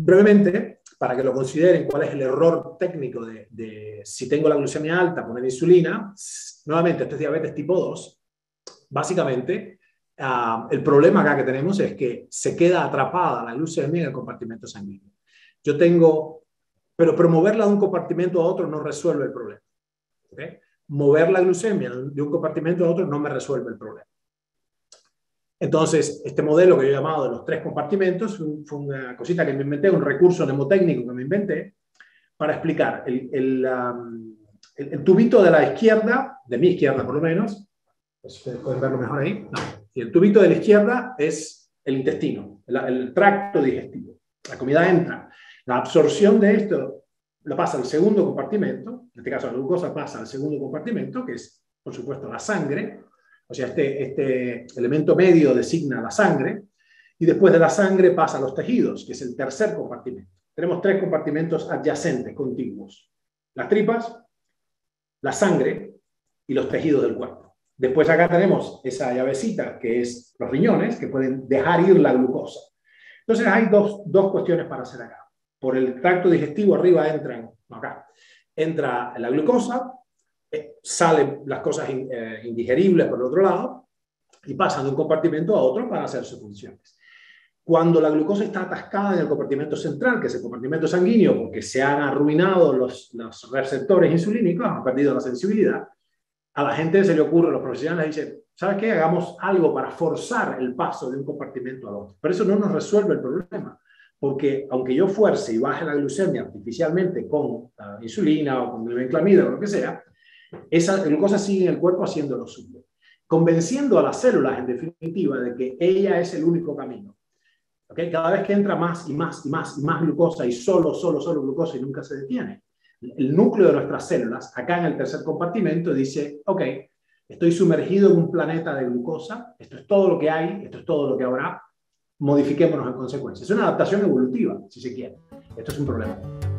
Brevemente, para que lo consideren, cuál es el error técnico de si tengo la glucemia alta, poner insulina. Nuevamente, esto es diabetes tipo 2. Básicamente, el problema acá que tenemos es que se queda atrapada la glucemia en el compartimento sanguíneo. Yo tengo, pero moverla de un compartimento a otro no resuelve el problema. ¿Okay? Mover la glucemia de un compartimento a otro no me resuelve el problema. Entonces, este modelo que yo he llamado de los 3 compartimentos fue una cosita que me inventé, un recurso mnemotécnico que me inventé para explicar el tubito de la izquierda, de mi izquierda por lo menos, ustedes pueden verlo mejor ahí, no. Y el tubito de la izquierda es el intestino, el tracto digestivo. La comida entra, la absorción de esto la pasa al segundo compartimento, en este caso la glucosa pasa al segundo compartimento, que es, por supuesto, la sangre. O sea, este elemento medio designa la sangre, y después de la sangre pasa a los tejidos, que es el tercer compartimento. Tenemos 3 compartimentos adyacentes, contiguos. Las tripas, la sangre y los tejidos del cuerpo. Después acá tenemos esa llavecita, que es los riñones, que pueden dejar ir la glucosa. Entonces hay dos cuestiones para hacer acá. Por el tracto digestivo arriba entra la glucosa, salen las cosas indigeribles por el otro lado y pasan de un compartimento a otro para hacer sus funciones. Cuando la glucosa está atascada en el compartimento central, que es el compartimento sanguíneo, porque se han arruinado los receptores insulínicos, han perdido la sensibilidad, a la gente se le ocurre, los profesionales dicen, ¿sabes qué? Hagamos algo para forzar el paso de un compartimento al otro. Pero eso no nos resuelve el problema, porque aunque yo fuerce y baje la glucemia artificialmente con insulina o con glibenclamida o lo que sea, esa glucosa sigue en el cuerpo haciendo lo suyo, convenciendo a las células en definitiva de que ella es el único camino. ¿Okay? Cada vez que entra más y más y más y más glucosa y solo glucosa y nunca se detiene. El núcleo de nuestras células, acá en el tercer compartimento, dice, ok, estoy sumergido en un planeta de glucosa, esto es todo lo que hay, esto es todo lo que habrá, modifiquémonos en consecuencia. Es una adaptación evolutiva, si se quiere. Esto es un problema.